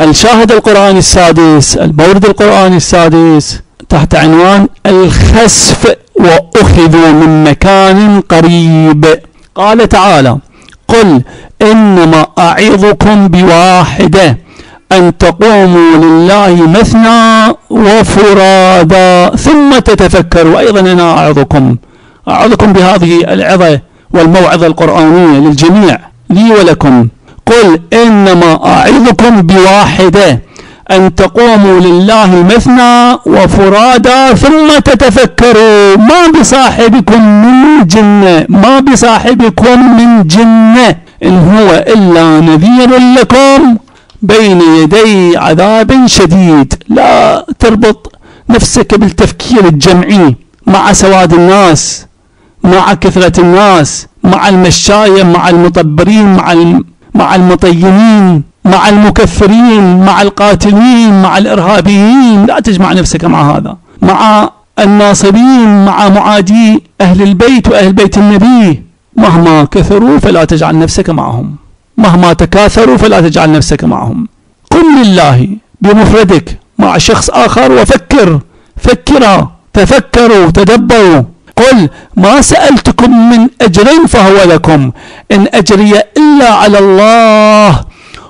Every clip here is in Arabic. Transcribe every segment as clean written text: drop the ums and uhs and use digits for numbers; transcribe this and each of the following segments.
الشاهد القرآني السادس، المورد القرآني السادس تحت عنوان الخسف وأخذوا من مكان قريب. قال تعالى: قل إنما أعظكم بواحدة أن تقوموا لله مثنى وفرادا ثم تتفكروا. أيضا أنا أعظكم بهذه العظة والموعظة القرآنية للجميع، لي ولكم. قل إنما أعظكم بواحدة أن تقوموا لله مثنى وفرادا ثم تتفكروا. ما بصاحبكم من جنة إن هو إلا نذير لكم بين يدي عذاب شديد. لا تربط نفسك بالتفكير الجمعي مع سواد الناس، مع كثرة الناس، مع المشاية، مع المطبرين، مع المطينين، مع المكفرين، مع القاتلين، مع الإرهابيين. لا تجمع نفسك مع هذا، مع الناصبين، مع معادي أهل البيت وأهل بيت النبي. مهما كثروا فلا تجعل نفسك معهم، مهما تكاثروا فلا تجعل نفسك معهم. قل لله بمفردك مع شخص آخر وفكر، تفكروا، تدبروا. قل ما سألتكم من أجر فهو لكم إن أجري إلا على الله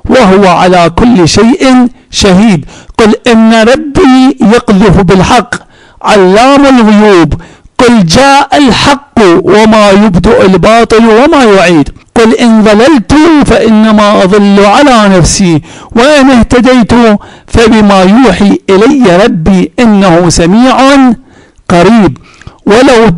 وهو على كل شيء شهيد. قل إن ربي يقذف بالحق علام الغيوب. قل جاء الحق وما يبدئ الباطل وما يعيد. قل إن ضللت فإنما أضل على نفسي وإن اهتديت فبما يوحي إلي ربي إنه سميع قريب. ولو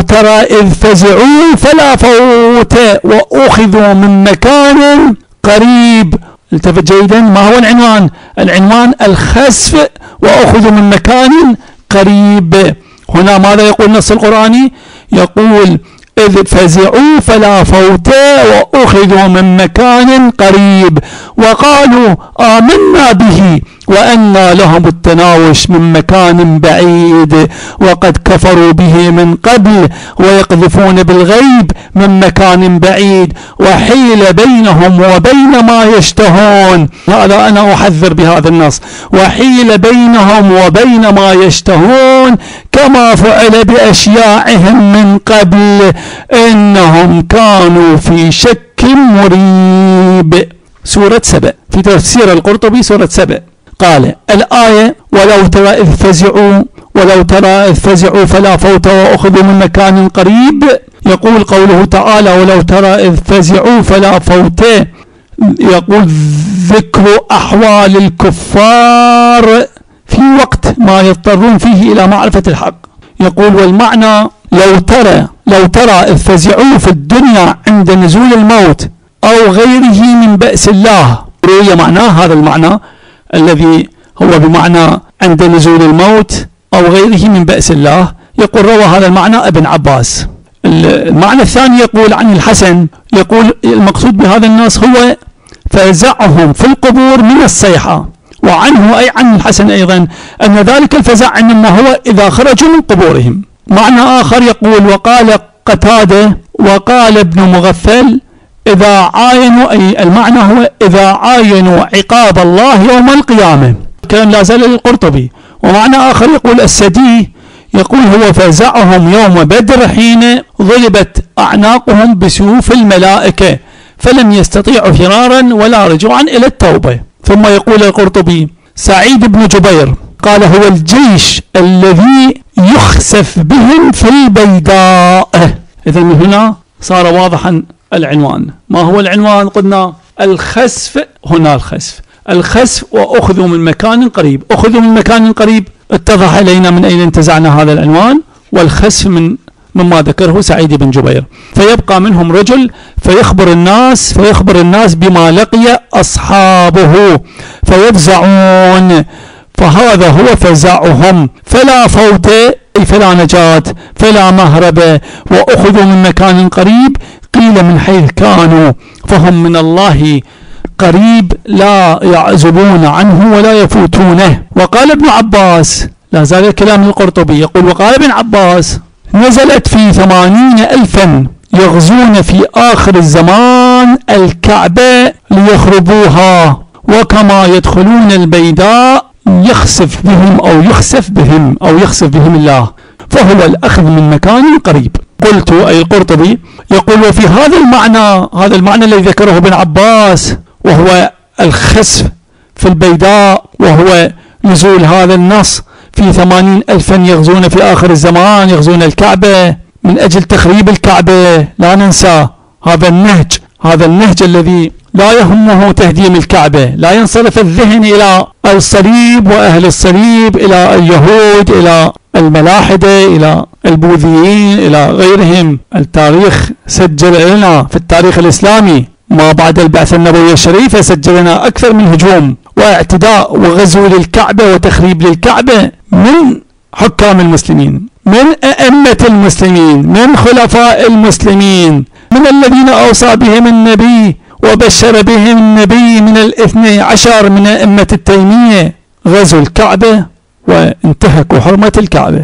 ترى إذ فزعوا فلا فوت وأخذوا من مكان قريب. التفت جيدا، ما هو العنوان؟ العنوان الخسف وأخذوا من مكان قريب. هنا ماذا يقول النص القرآني؟ يقول إذ فزعوا فلا فوت وأخذوا من مكان قريب وقالوا آمنا به وأنى لهم التناوش من مكان بعيد وقد كفروا به من قبل ويقذفون بالغيب من مكان بعيد وحيل بينهم وبين ما يشتهون. هذا أنا أحذر بهذا النص، وحيل بينهم وبين ما يشتهون كما فعل بأشياعهم من قبل إنهم كانوا في شك مريب. سورة سبأ في تفسير القرطبي، سورة سبأ. قال الآية: ولو ترى إذ فزعوا فلا فوت وأخذوا من مكان قريب. يقول قوله تعالى: ولو ترى إذ فزعوا فلا فوت، يقول ذكر أحوال الكفار في وقت ما يضطرون فيه إلى معرفة الحق. يقول: والمعنى لو ترى إذ فزعوا في الدنيا عند نزول الموت أو غيره من بأس الله. رؤية معناه هذا المعنى الذي هو بمعنى عند نزول الموت أو غيره من بأس الله. يقول روى هذا المعنى ابن عباس. المعنى الثاني يقول عن الحسن، يقول المقصود بهذا النص هو فزعهم في القبور من الصيحة. وعنه أي عن الحسن أيضا أن ذلك الفزع إنما هو إذا خرجوا من قبورهم. معنى آخر يقول: وقال قتادة وقال ابن مغفل إذا عاينوا، أي المعنى هو إذا عاينوا عقاب الله يوم القيامة. كلام لا زال للقرطبي. ومعنى آخر يقول السدي، يقول: هو فزعهم يوم بدر حين ضربت أعناقهم بسيوف الملائكة فلم يستطيعوا فرارا ولا رجوعا إلى التوبة. ثم يقول القرطبي: سعيد بن جبير قال: هو الجيش الذي يخسف بهم في البيداء. إذا من هنا صار واضحا العنوان. ما هو العنوان؟ قلنا الخسف. هنا الخسف وأخذوا من مكان قريب. أخذوا من مكان قريب اتضح إلينا من أين انتزعنا هذا العنوان، والخسف من مما ذكره سعيد بن جبير. فيبقى منهم رجل فيخبر الناس بما لقي أصحابه فيفزعون، فهذا هو فزعهم. فلا فوت أي فلا نجاة، فلا مهرب. وأخذوا من مكان قريب قيل من حيث كانوا، فهم من الله قريب لا يعزبون عنه ولا يفوتونه. وقال ابن عباس، لا زال الكلام القرطبي، يقول: وقال ابن عباس: نزلت في 80,000 يغزون في آخر الزمان الكعبة ليخربوها، وكما يدخلون البيداء يخسف بهم أو يخسف بهم أو يخسف بهم الله، فهو الأخذ من مكان قريب. قلت أي القرطبي يقول وفي هذا المعنى، هذا المعنى الذي ذكره ابن عباس وهو الخسف في البيداء، وهو نزول هذا النص في 80,000 يغزون في آخر الزمان، يغزون الكعبة من أجل تخريب الكعبة. لا ننسى هذا النهج، هذا النهج الذي لا يهمه تهديم الكعبة، لا ينصرف الذهن إلى الصليب وأهل الصليب، إلى اليهود، إلى الملاحدة، إلى البوذيين، إلى غيرهم. التاريخ سجل لنا في التاريخ الإسلامي ما بعد البعثة النبوية الشريفة سجل لنا أكثر من هجوم واعتداء وغزو للكعبة وتخريب للكعبة من حكام المسلمين، من أئمة المسلمين، من خلفاء المسلمين، من الذين أوصى بهم النبي وبشر بهم النبي من 12 من أئمة التيمية. غزوا الكعبة وانتهكوا حرمة الكعبة.